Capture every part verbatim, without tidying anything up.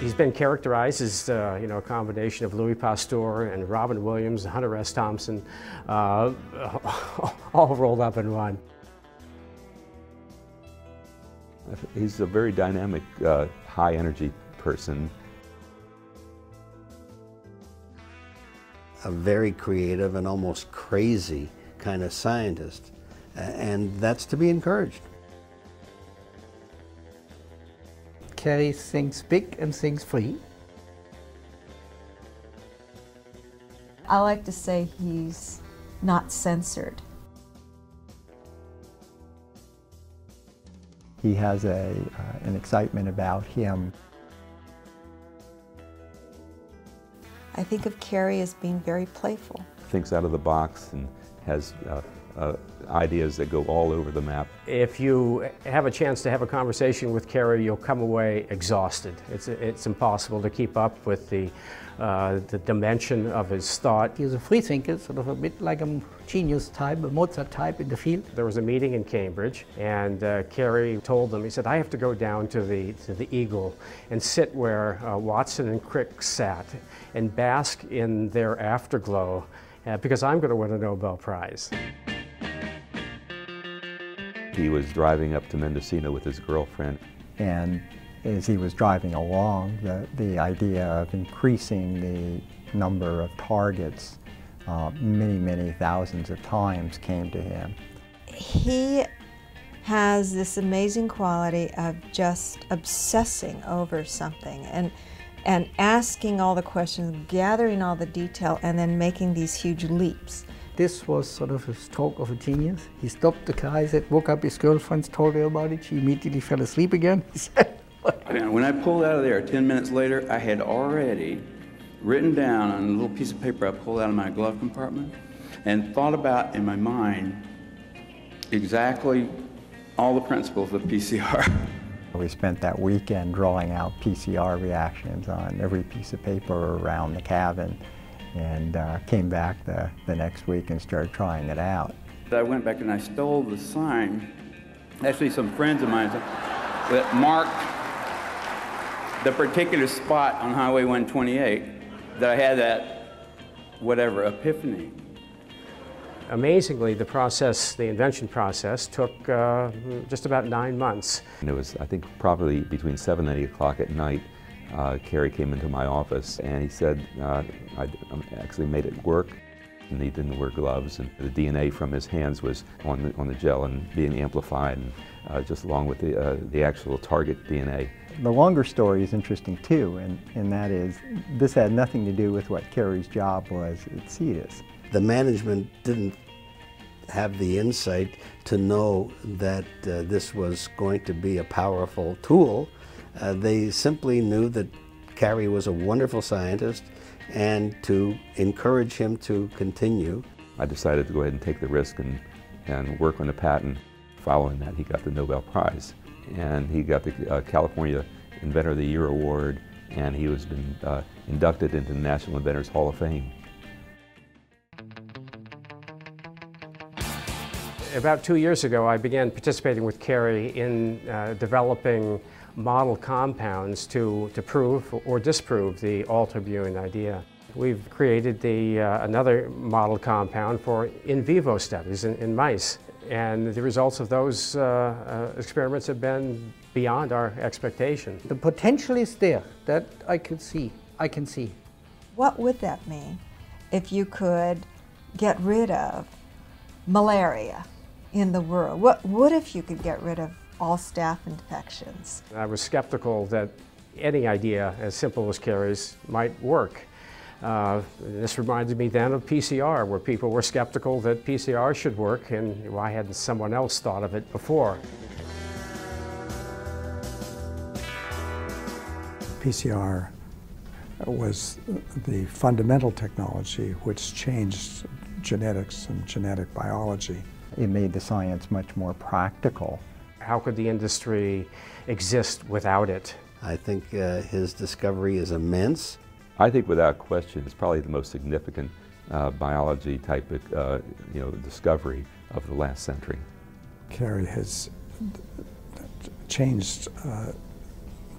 He's been characterized as uh, you know, a combination of Louis Pasteur and Robin Williams, Hunter S. Thompson, uh, all rolled up in one. He's a very dynamic, uh, high-energy person. A very creative and almost crazy kind of scientist, and that's to be encouraged. Kary thinks big and thinks free. I like to say he's not censored. He has a, uh, an excitement about him. I think of Kary as being very playful. Thinks out of the box and has uh, uh, ideas that go all over the map. If you have a chance to have a conversation with Kary, you'll come away exhausted. It's, it's impossible to keep up with the, uh, the dimension of his thought. He's a free thinker, sort of a bit like a genius type, a Mozart type in the field. There was a meeting in Cambridge, and uh, Kary told them, he said, I have to go down to the, to the Eagle and sit where uh, Watson and Crick sat and bask in their afterglow, uh, because I'm going to win a Nobel Prize. He was driving up to Mendocino with his girlfriend. And as he was driving along, the, the idea of increasing the number of targets uh, many, many thousands of times came to him. He has this amazing quality of just obsessing over something and, and asking all the questions, gathering all the detail, and then making these huge leaps. This was sort of a stroke of a genius. He stopped the car, he said, woke up his girlfriend, told her about it. She immediately fell asleep again. He said, I mean, when I pulled out of there ten minutes later, I had already written down on a little piece of paper I pulled out of my glove compartment and thought about in my mind exactly all the principles of P C R. We spent that weekend drawing out P C R reactions on every piece of paper around the cabin, and uh, came back the, the next week and started trying it out. I went back and I stole the sign, actually some friends of mine, that marked the particular spot on Highway one twenty-eight that I had that, whatever, epiphany. Amazingly, the process, the invention process, took uh, just about nine months. And it was, I think, probably between seven and eight o'clock at night. Uh, Kary came into my office and he said, uh, I actually made it work, and he didn't wear gloves, and the D N A from his hands was on the, on the gel and being amplified, and uh, just along with the, uh, the actual target D N A. The longer story is interesting too, and, and that is, this had nothing to do with what Kary's job was at Cetus. The management didn't have the insight to know that uh, this was going to be a powerful tool. Uh, they simply knew that Kary was a wonderful scientist, and to encourage him to continue. I decided to go ahead and take the risk and, and work on a patent. Following that, he got the Nobel Prize, and he got the uh, California Inventor of the Year Award, and he was been, uh, inducted into the National Inventors Hall of Fame. About two years ago, I began participating with Kary in uh, developing model compounds to, to prove or disprove the Altabuen idea. We've created the, uh, another model compound for in vivo studies in, in mice, and the results of those uh, uh, experiments have been beyond our expectation. The potential is there, that I could see, I can see. What would that mean if you could get rid of malaria in the world? What, what if you could get rid of all staph infections? I was skeptical that any idea as simple as Kary's might work. Uh, this reminded me then of P C R, where people were skeptical that P C R should work, and why hadn't someone else thought of it before? P C R was the fundamental technology which changed genetics and genetic biology. It made the science much more practical. How could the industry exist without it? I think uh, his discovery is immense. I think without question it's probably the most significant uh, biology type of uh, you know, discovery of the last century. Kary has changed uh,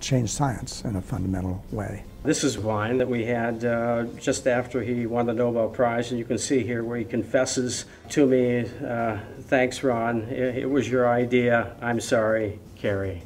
changed science in a fundamental way. This is wine that we had uh, just after he won the Nobel Prize, and you can see here where he confesses to me, uh, thanks Ron, it, it was your idea, I'm sorry, Kary.